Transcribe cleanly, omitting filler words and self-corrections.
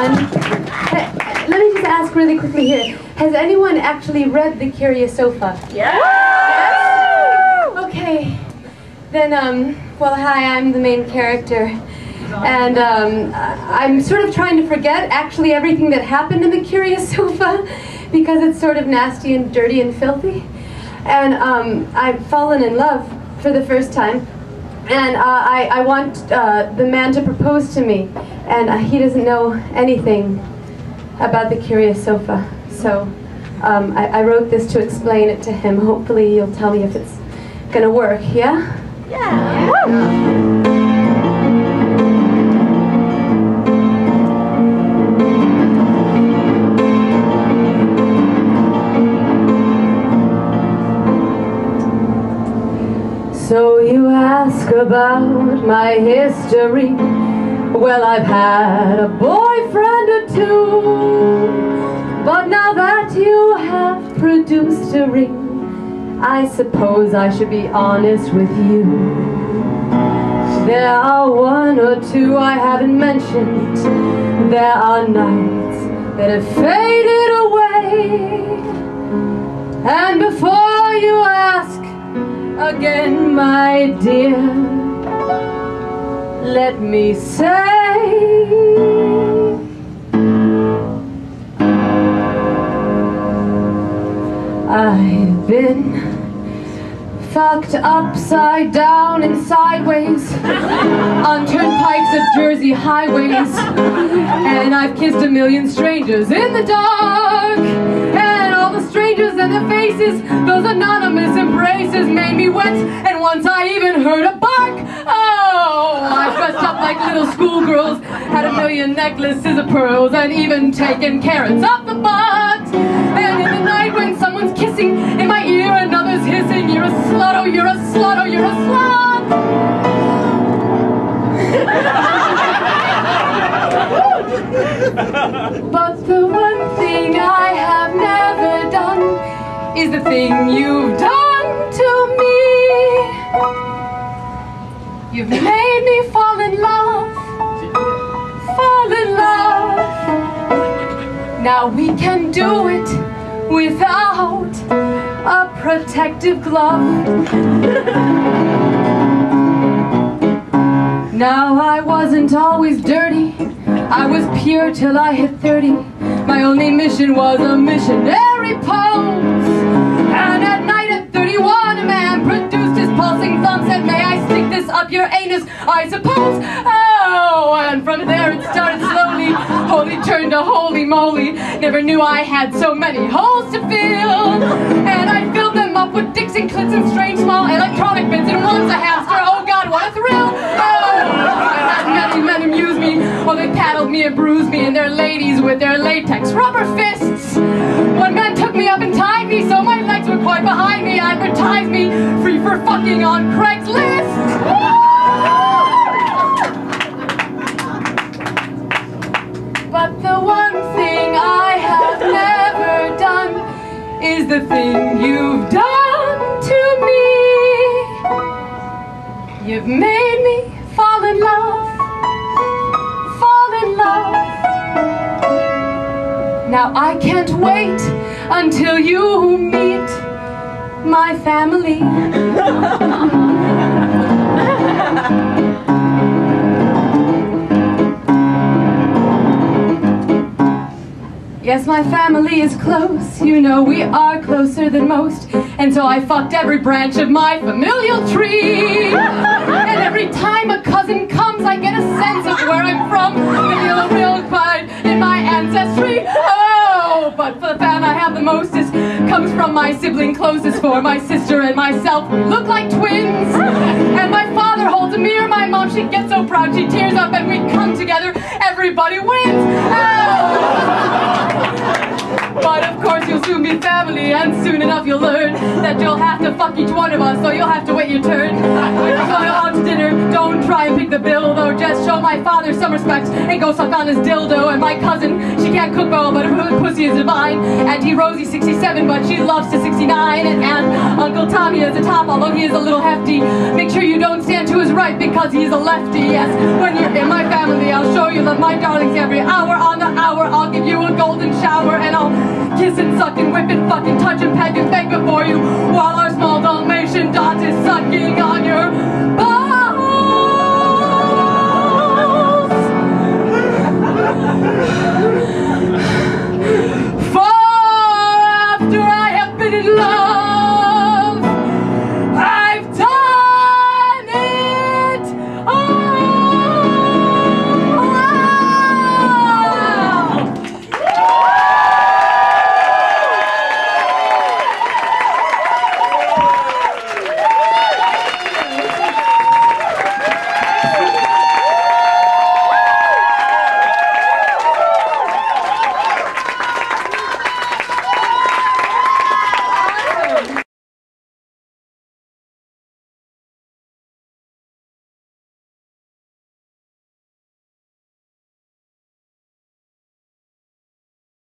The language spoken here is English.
Let me just ask really quickly here. Has anyone actually read The Curious Sofa? Yeah. Yes? Okay. Then, well, hi, I'm the main character. And I'm sort of trying to forget actually everything that happened in The Curious Sofa because it's sort of nasty and dirty and filthy. And I've fallen in love for the first time. And I want the man to propose to me, and he doesn't know anything about The Curious Sofa. So I wrote this to explain it to him. Hopefully you'll tell me if it's gonna work, yeah? Yeah! Woo! So you ask about my history. Well, I've had a boyfriend or two, but now that you have produced a ring, I suppose I should be honest with you. There are one or two I haven't mentioned. There are nights that have faded away. And before you ask again, my dear, let me say, I've been fucked upside down and sideways on turnpikes of Jersey highways, and I've kissed a million strangers in the dark. Strangers and their faces, those anonymous embraces made me wet, and once I even heard a bark. Oh, I've dressed up like little schoolgirls, had a million necklaces of pearls, and even taken carrots off the box. And in the night when someone's kissing in my ear, another's hissing, you're a slut, oh, you're a slut, oh, you're a slut. But the one thing I have never is the thing you've done to me. You've made me fall in love, fall in love. Now we can do it without a protective glove. Now I wasn't always dirty, I was pure till I hit 30. My only mission was a missionary pose. And at night at 31, a man produced his pulsing thumb, said, may I stick this up your anus? I suppose. Oh, and from there it started slowly. Holy turned to holy moly. Never knew I had so many holes to fill. And I filled them up with dicks and clits and strange small electronic bits. And once a hamster, oh God, what a thrill. Oh, I had many men amuse me. Well, they paddled me and bruised me, and their ladies with their latex rubber fists. One man took me up and tied me, so my legs were quite behind me. Advertised me free for fucking on Craigslist. But the one thing I have never done is the thing you've done to me. You've made me fall in love, fall in love. Now I can't wait until you meet my family. Yes, my family is close, you know we are closer than most. And so I fucked every branch of my familial tree. And every time a cousin comes, I get a sense of where I'm from. I feel a real pride in my ancestry. Oh, but for the fan I have the mostest comes from my sibling closest, for my sister and myself look like twins. And my father holds a mirror, my mom, she gets so proud, she tears up, and we come together, everybody wins. Oh. But of course you'll soon be family, and soon enough you'll learn that you'll have to fuck each one of us, so you'll have to wait your turn. When you go out to dinner, don't try and pick the bill, though just show my father some respect and go suck on his dildo. And my cousin, she can't cook well, but her pussy is divine. Auntie Rosie's 67, but she loves to 69. And Uncle Tommy is a top, although he is a little hefty. Make sure you don't stand to his right because he's a lefty. Yes, when you're in my family, I'll show you that my darling's every hour on the shower, and I'll kiss and suck and whip and fucking touch and peck and beg before you